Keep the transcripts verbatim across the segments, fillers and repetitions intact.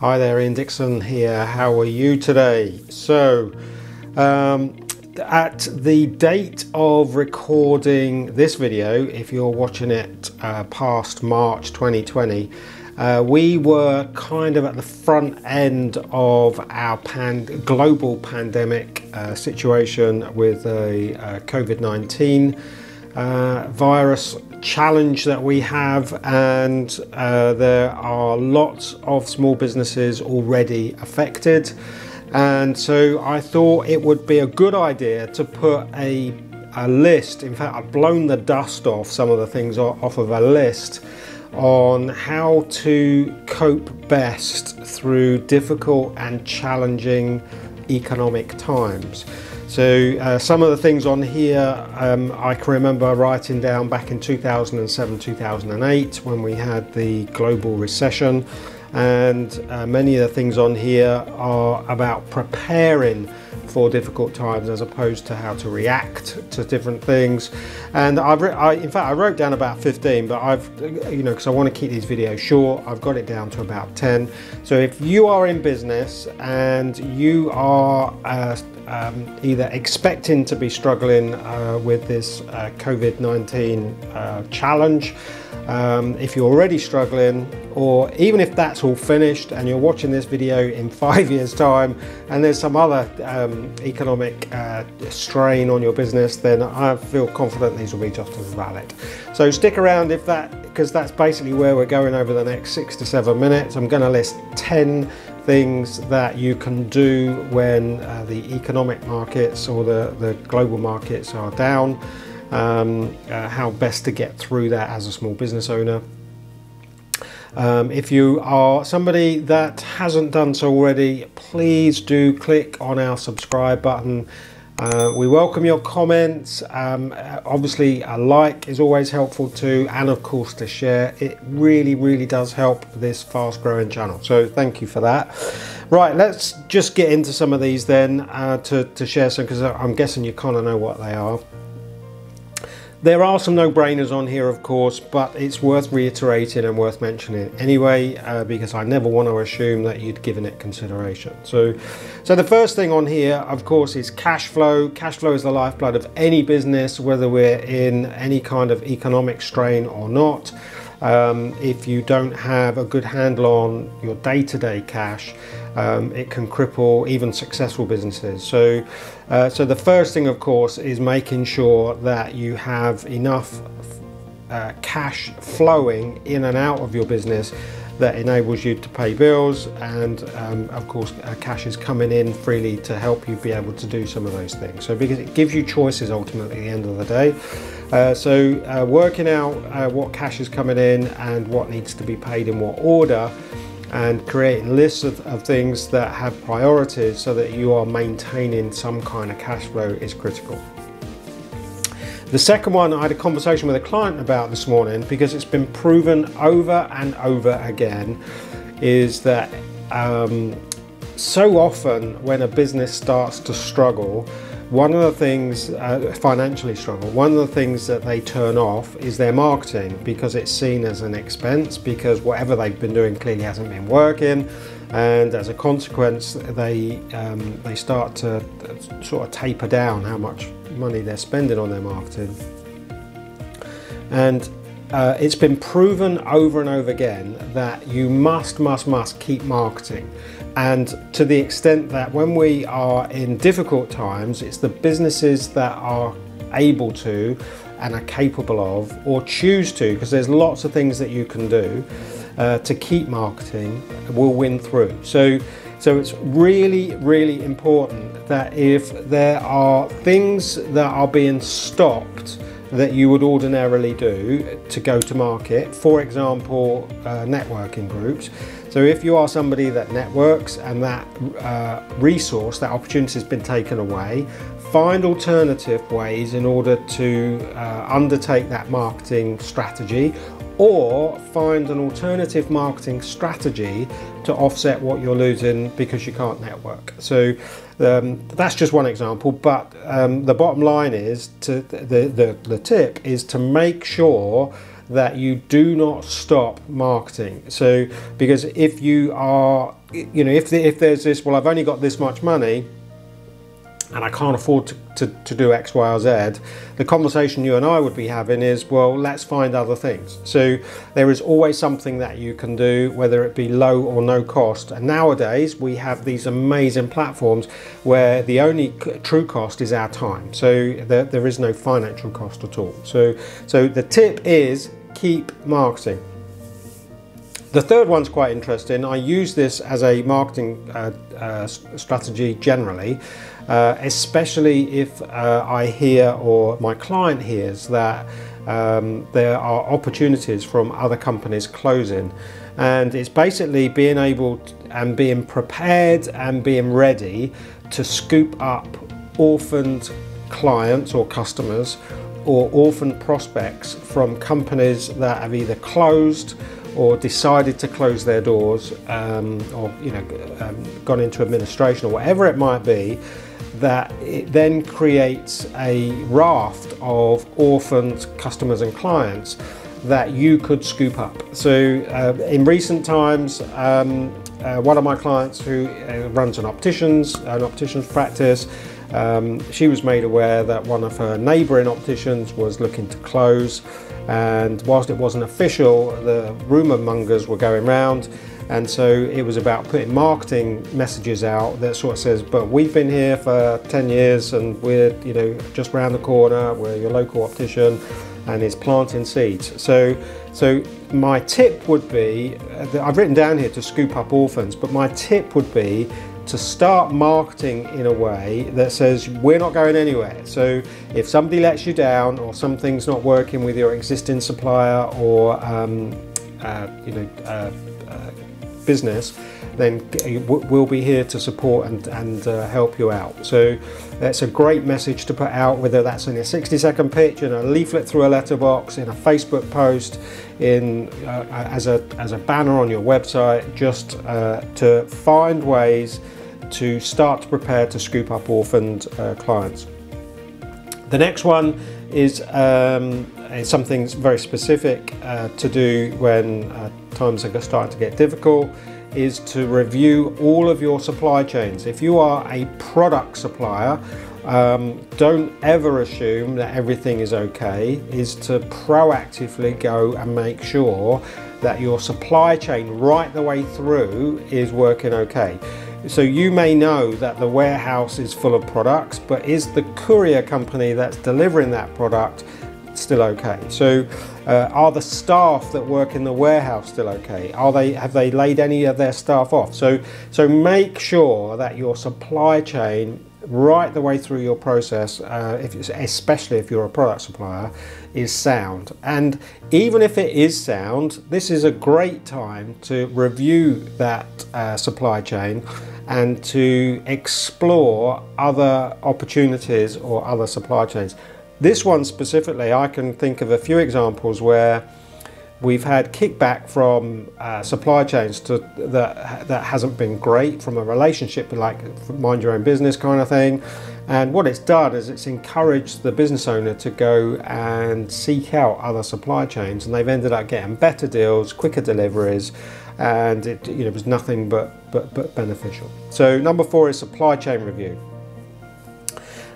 Hi there, Ian Dixon here. How are you today? So, um, at the date of recording this video, if you're watching it uh, past March twenty twenty, uh, we were kind of at the front end of our pand global pandemic uh, situation with the uh, COVID nineteen uh, virus challenge that we have, and uh, there are lots of small businesses already affected, and so I thought it would be a good idea to put a, a list. In fact, I've blown the dust off some of the things off of a list on how to cope best through difficult and challenging economic times. So uh, some of the things on here um, I can remember writing down back in two thousand seven, two thousand eight when we had the global recession, and uh, many of the things on here are about preparing for difficult times as opposed to how to react to different things. And I've I, in fact I wrote down about fifteen, but I've, you know, because I want to keep these videos short, I've got it down to about ten. So if you are in business and you are uh, um, either expecting to be struggling uh, with this uh, COVID nineteen uh, challenge, um, if you're already struggling, or even if that's all finished and you're watching this video in five years time and there's some other um, economic uh, strain on your business, then I feel confident these will be just as valid. So stick around if that, because that's basically where we're going over the next six to seven minutes. I'm going to list ten things that you can do when uh, the economic markets or the, the global markets are down, um, uh, how best to get through that as a small business owner. Um, if you are somebody that hasn't done so already, please do click on our subscribe button. Uh, we welcome your comments. Um, obviously a like is always helpful too, and of course to share. It really, really does help this fast growing channel. So thank you for that. Right, let's just get into some of these then uh, to, to share some, because I'm guessing you kind of know what they are. There are some no-brainers on here, of course, but it's worth reiterating and worth mentioning anyway, uh, because I never want to assume that you'd given it consideration. So, so the first thing on here, of course, is cash flow. Cash flow is the lifeblood of any business, whether we're in any kind of economic strain or not. Um, if you don't have a good handle on your day-to-day cash, Um, it can cripple even successful businesses. So, uh, so the first thing, of course, is making sure that you have enough uh, cash flowing in and out of your business that enables you to pay bills, and um, of course, uh, cash is coming in freely to help you be able to do some of those things. So, because it gives you choices ultimately at the end of the day. Uh, so, uh, working out uh, what cash is coming in and what needs to be paid in what order, and creating lists of, of things that have priorities so that you are maintaining some kind of cash flow is critical. The second one, I had a conversation with a client about this morning, because it's been proven over and over again, is that um, so often when a business starts to struggle, one of the things, uh, financially struggle, one of the things that they turn off is their marketing, because it's seen as an expense, because whatever they've been doing clearly hasn't been working, and as a consequence they, um, they start to sort of taper down how much money they're spending on their marketing. And uh, it's been proven over and over again that you must, must, must keep marketing. And to the extent that when we are in difficult times, it's the businesses that are able to and are capable of, or choose to, because there's lots of things that you can do uh, to keep marketing, will win through. So, so it's really, really important that if there are things that are being stopped that you would ordinarily do to go to market, for example, uh, networking groups. So if you are somebody that networks and that uh, resource, that opportunity has been taken away, find alternative ways in order to uh, undertake that marketing strategy, or find an alternative marketing strategy to offset what you're losing because you can't network. So um, that's just one example, but um, the bottom line is, to the, the, the tip is to make sure that you do not stop marketing. So, because if you are, you know, if, the, if there's this, well, I've only got this much money and I can't afford to, to, to do X, Y, or Z, the conversation you and I would be having is, well, let's find other things. So there is always something that you can do, whether it be low or no cost. And nowadays we have these amazing platforms where the only true cost is our time. So there, there is no financial cost at all. So, so the tip is keep marketing. The third one's quite interesting. I use this as a marketing uh, uh, strategy generally, uh, especially if uh, I hear or my client hears that um, there are opportunities from other companies closing. And it's basically being able to, and being prepared and being ready to scoop up orphaned clients or customers or orphaned prospects from companies that have either closed or decided to close their doors, um, or you know, um, gone into administration or whatever it might be, that it then creates a raft of orphaned customers and clients that you could scoop up. So uh, in recent times, um, uh, one of my clients who uh, runs an optician's, an optician's practice, um, she was made aware that one of her neighbouring opticians was looking to close. And whilst it wasn't official, the rumour mongers were going round, and so it was about putting marketing messages out that sort of says, but we've been here for ten years and we're, you know, just round the corner, we're your local optician, and it's planting seeds. So, so my tip would be, I've written down here to scoop up orphans, but my tip would be to start marketing in a way that says we're not going anywhere. So if somebody lets you down or something's not working with your existing supplier or um, uh, you know uh, uh, business, then we'll be here to support and, and uh, help you out. So that's a great message to put out, whether that's in a sixty second pitch, in a leaflet through a letterbox, in a Facebook post, in uh, as a as a banner on your website, just uh, to find ways to start to prepare to scoop up orphaned uh, clients. The next one is um, something very specific uh, to do when uh, times are starting to get difficult, is to review all of your supply chains. If you are a product supplier, um, don't ever assume that everything is okay, is to proactively go and make sure that your supply chain right the way through is working okay. So you may know that the warehouse is full of products, but is the courier company that's delivering that product still okay? So uh, are the staff that work in the warehouse still okay? Are they, have they laid any of their staff off? So, so make sure that your supply chain right the way through your process, uh, if it's, especially if you're a product supplier, is sound. And even if it is sound, this is a great time to review that uh, supply chain and to explore other opportunities or other supply chains. This one specifically, I can think of a few examples where we've had kickback from uh, supply chains to, that, that hasn't been great, from a relationship like mind your own business kind of thing. And what it's done is it's encouraged the business owner to go and seek out other supply chains, and they've ended up getting better deals, quicker deliveries, and it, you know, was nothing but, but, but beneficial. So number four is supply chain review.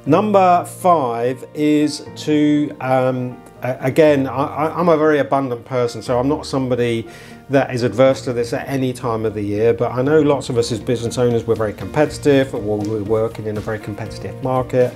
Number five is to, um, again, I, I'm a very abundant person, so I'm not somebody that is adverse to this at any time of the year, but I know lots of us as business owners, we're very competitive, or we're working in a very competitive market.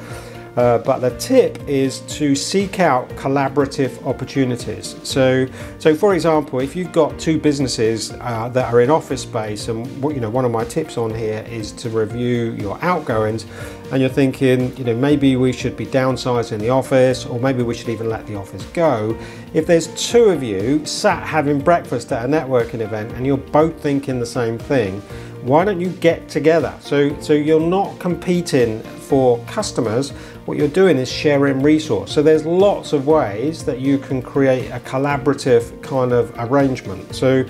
Uh, but the tip is to seek out collaborative opportunities. So, so for example, if you've got two businesses uh, that are in office space, and what, you know, one of my tips on here is to review your outgoings, and you're thinking, you know, maybe we should be downsizing the office, or maybe we should even let the office go. If there's two of you sat having breakfast at a networking event, and you're both thinking the same thing, why don't you get together? So, so you're not competing for customers. What you're doing is sharing resource. So there's lots of ways that you can create a collaborative kind of arrangement. So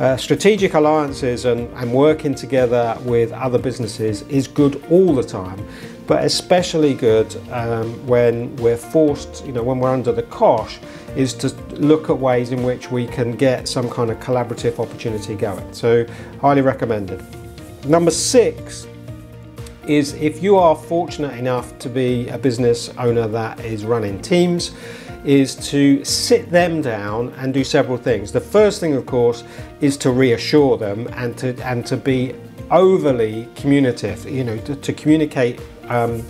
Uh, strategic alliances and, and working together with other businesses is good all the time, but especially good um, when we're forced, you know, when we're under the cosh, is to look at ways in which we can get some kind of collaborative opportunity going. So highly recommended. Number six is if you are fortunate enough to be a business owner that is running teams, is to sit them down and do several things. The first thing, of course, is to reassure them and to and to be overly communicative, you know, to, to communicate um,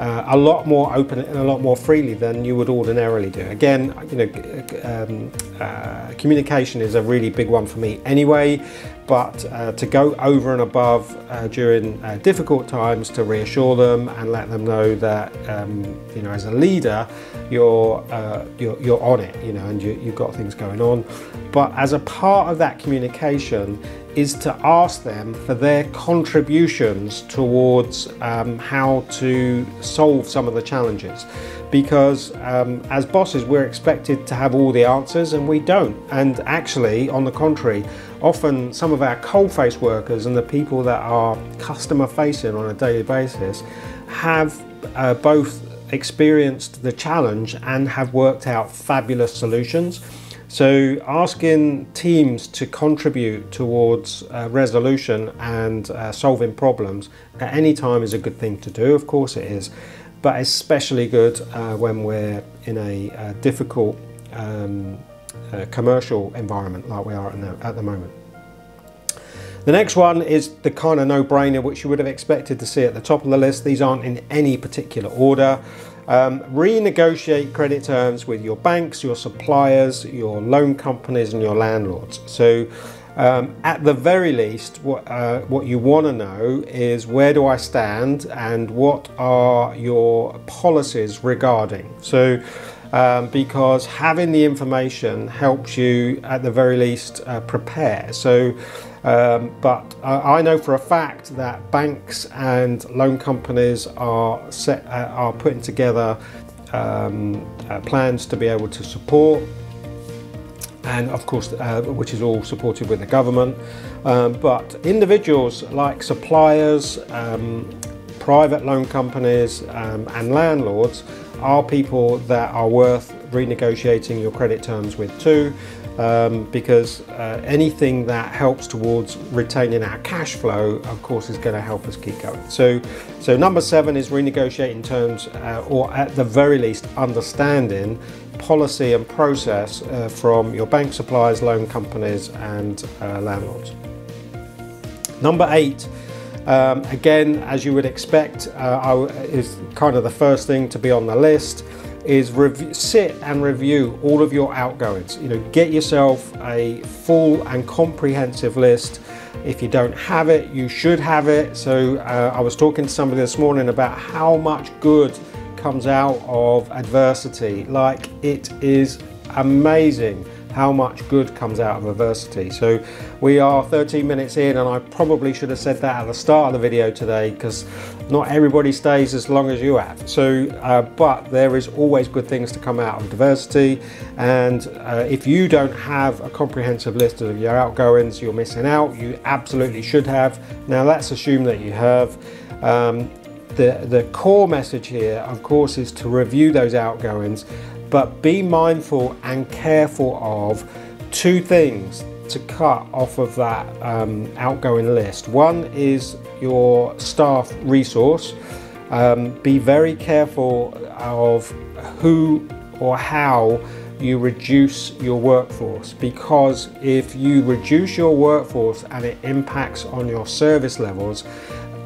uh, a lot more open and a lot more freely than you would ordinarily do. Again, you know, um, uh, communication is a really big one for me anyway, but uh, to go over and above uh, during uh, difficult times to reassure them and let them know that, um, you know, as a leader, you're, uh, you're, you're on it, you know, and you, you've got things going on. But as a part of that communication is to ask them for their contributions towards um, how to solve some of the challenges. Because um, as bosses, we're expected to have all the answers and we don't. And actually, on the contrary, often some of our coalface workers and the people that are customer facing on a daily basis have uh, both experienced the challenge and have worked out fabulous solutions. So asking teams to contribute towards uh, resolution and uh, solving problems at any time is a good thing to do, of course it is. But especially good uh, when we're in a uh, difficult um, uh, commercial environment like we are at the moment. The next one is the kind of no-brainer which you would have expected to see at the top of the list. These aren't in any particular order. Um, renegotiate credit terms with your banks, your suppliers, your loan companies and your landlords. So Um, at the very least, what, uh, what you want to know is where do I stand and what are your policies regarding. So, um, because having the information helps you at the very least uh, prepare. So, um, but uh, I know for a fact that banks and loan companies are, set, uh, are putting together um, uh, plans to be able to support. And of course, uh, which is all supported with the government. Um, but individuals like suppliers, um, private loan companies um, and landlords are people that are worth renegotiating your credit terms with too, um, because uh, anything that helps towards retaining our cash flow, of course, is going to help us keep going. So, so number seven is renegotiating terms, uh, or at the very least, understanding policy and process uh, from your bank, suppliers, loan companies and uh, landlords. Number eight, um, again, as you would expect, uh, I, is kind of the first thing to be on the list, is review, sit and review all of your outgoings. You know, get yourself a full and comprehensive list. If you don't have it, you should have it. So uh, I was talking to somebody this morning about how much good comes out of adversity. Like, it is amazing how much good comes out of adversity. So we are thirteen minutes in and I probably should have said that at the start of the video today, because not everybody stays as long as you have. So, uh, but there is always good things to come out of adversity. And uh, if you don't have a comprehensive list of your outgoings, you're missing out. You absolutely should have. Now let's assume that you have. Um, The, the core message here, of course, is to review those outgoings, but be mindful and careful of two things to cut off of that um, outgoing list. One is your staff resource. Um, be very careful of who or how you reduce your workforce, because if you reduce your workforce and it impacts on your service levels,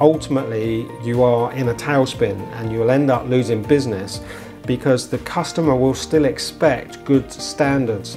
ultimately you are in a tailspin and you'll end up losing business, because the customer will still expect good standards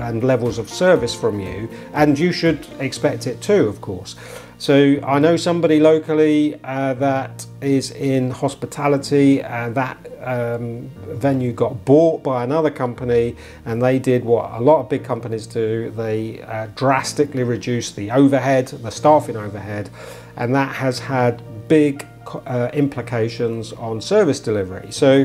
and levels of service from you, and you should expect it too, of course. So I know somebody locally uh, that is in hospitality, and that um, venue got bought by another company, and they did what a lot of big companies do. They uh, drastically reduced the overhead, the staffing overhead, and that has had big uh, implications on service delivery. So,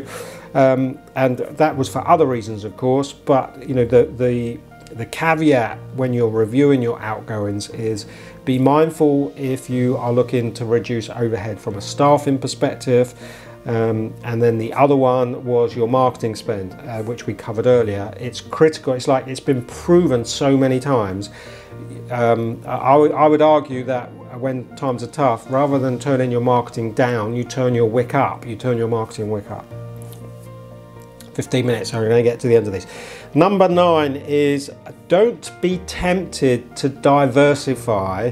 um, and that was for other reasons, of course, but you know, the, the The caveat when you're reviewing your outgoings is be mindful if you are looking to reduce overhead from a staffing perspective. Um, and then the other one was your marketing spend, uh, which we covered earlier. It's critical. It's like it's been proven so many times. Um, I, I would argue that when times are tough, rather than turning your marketing down, you turn your wick up. You turn your marketing wick up. fifteen minutes, I'm going to get to the end of this. Number nine is don't be tempted to diversify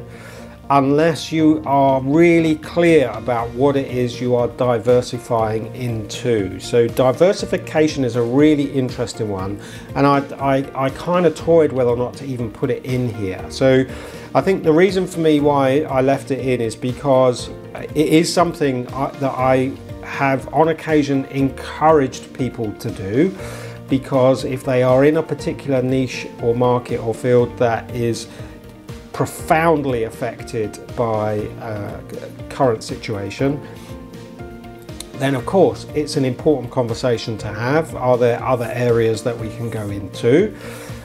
unless you are really clear about what it is you are diversifying into. So diversification is a really interesting one, and I, I, I kind of toyed whether or not to even put it in here. So I think the reason for me why I left it in is because it is something I, that I have on occasion encouraged people to do, because if they are in a particular niche or market or field that is profoundly affected by uh, current situation, then of course it's an important conversation to have. Are there other areas that we can go into?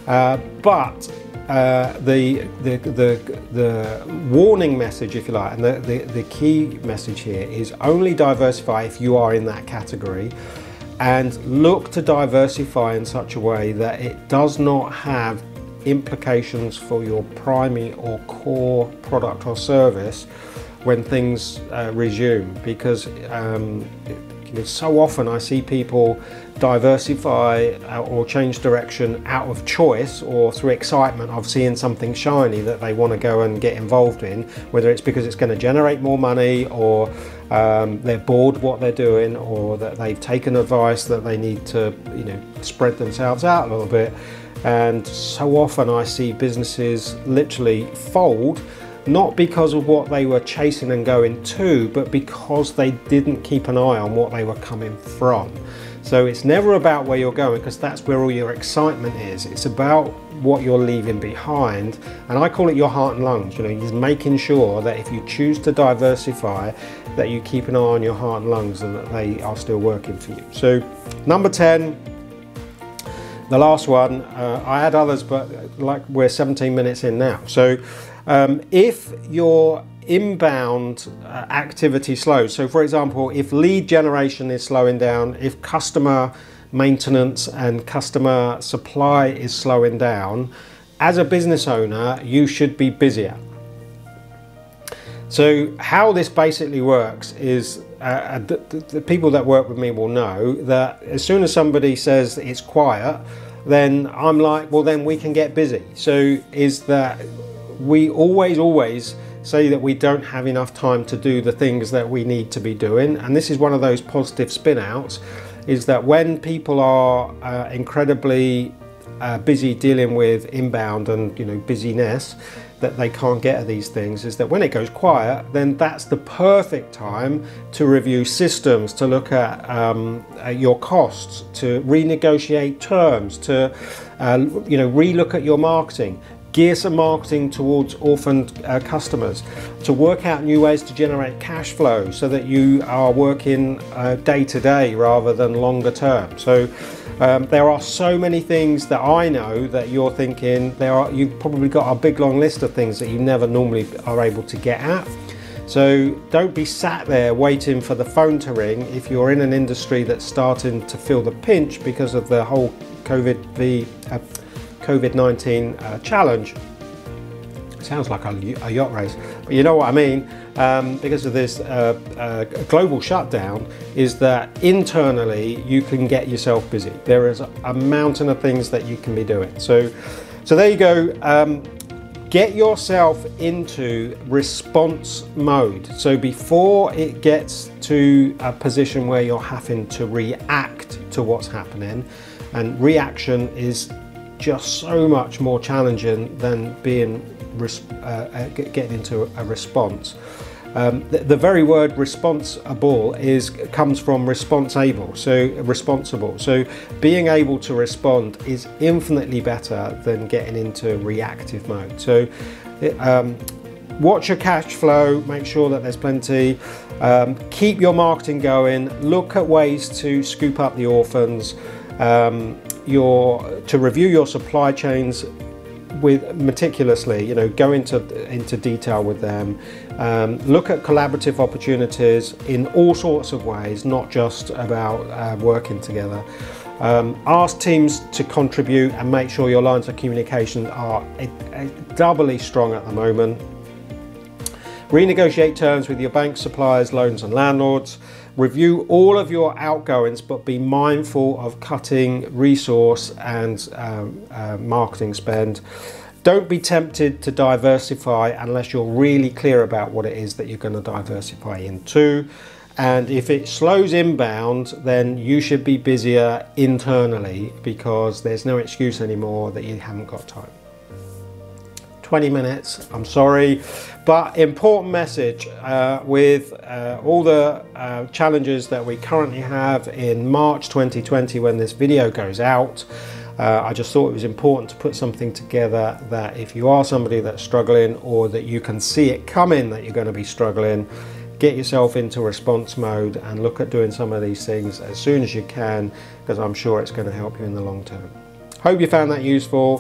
Uh, but uh, the, the, the, the warning message, if you like, and the, the, the key message here is only diversify if you are in that category, and look to diversify in such a way that it does not have implications for your primary or core product or service when things uh, resume, because um, you know, so often I see people diversify or change direction out of choice or through excitement of seeing something shiny that they want to go and get involved in, whether it's because it's going to generate more money, or um, they're bored what they're doing, or that they've taken advice that they need to, you know, spread themselves out a little bit. And so often I see businesses literally fold, not because of what they were chasing and going to, but because they didn't keep an eye on what they were coming from. So it's never about where you're going, because that's where all your excitement is. It's about what you're leaving behind. And I call it your heart and lungs. You know, just making sure that if you choose to diversify, that you keep an eye on your heart and lungs and that they are still working for you. So number ten. The last one, uh, I had others, but like we're seventeen minutes in now. So um, if your inbound uh, activity slows, so for example, if lead generation is slowing down, if customer maintenance and customer supply is slowing down, as a business owner, you should be busier. So how this basically works is, uh, the, the people that work with me will know that as soon as somebody says it's quiet, then I'm like, well, then we can get busy. So is that we always, always say that we don't have enough time to do the things that we need to be doing. And this is one of those positive spin outs, is that when people are uh, incredibly uh, busy dealing with inbound and, you know, busyness, that they can't get at these things, is that when it goes quiet, then that's the perfect time to review systems, to look at, um, at your costs, to renegotiate terms, to uh, you know, relook at your marketing, gear some marketing towards orphaned uh, customers, to work out new ways to generate cash flow so that you are working uh, day to day rather than longer term. So Um, there are so many things that I know that you're thinking, there are, you've probably got a big long list of things that you never normally are able to get at. So don't be sat there waiting for the phone to ring if you're in an industry that's starting to feel the pinch because of the whole COVID nineteen uh, challenge. Sounds like a, a yacht race, but you know what I mean. Um, because of this uh, uh, global shutdown, is that internally you can get yourself busy. There is a mountain of things that you can be doing. So, so there you go. Um, get yourself into response mode. So before it gets to a position where you're having to react to what's happening, and reaction is just so much more challenging than being Uh, get into a response. Um, the, the very word responsible is comes from responsible, so responsible. So being able to respond is infinitely better than getting into reactive mode. So um, watch your cash flow, make sure that there's plenty. Um, keep your marketing going. Look at ways to scoop up the orphans. Um, your to review your supply chains with meticulously, you know, go into into detail with them, um, look at collaborative opportunities in all sorts of ways, not just about uh, working together. Um, ask teams to contribute and make sure your lines of communication are a, a doubly strong at the moment. Renegotiate terms with your bank, suppliers, loans and landlords. Review all of your outgoings, but be mindful of cutting resource and um, uh, marketing spend. Don't be tempted to diversify unless you're really clear about what it is that you're going to diversify into. And if it slows inbound, then you should be busier internally, because there's no excuse anymore that you haven't got time. twenty minutes, I'm sorry, but important message uh, with uh, all the uh, challenges that we currently have in March twenty twenty when this video goes out. Uh, I just thought it was important to put something together that if you are somebody that's struggling, or that you can see it coming that you're going to be struggling, get yourself into response mode and look at doing some of these things as soon as you can, because I'm sure it's going to help you in the long term. Hope you found that useful.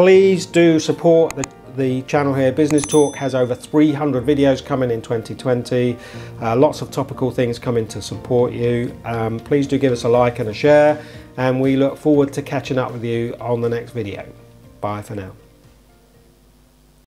Please do support the, the channel here. Business Talk has over three hundred videos coming in twenty twenty. Uh, lots of topical things coming to support you. Um, please do give us a like and a share, and we look forward to catching up with you on the next video. Bye for now.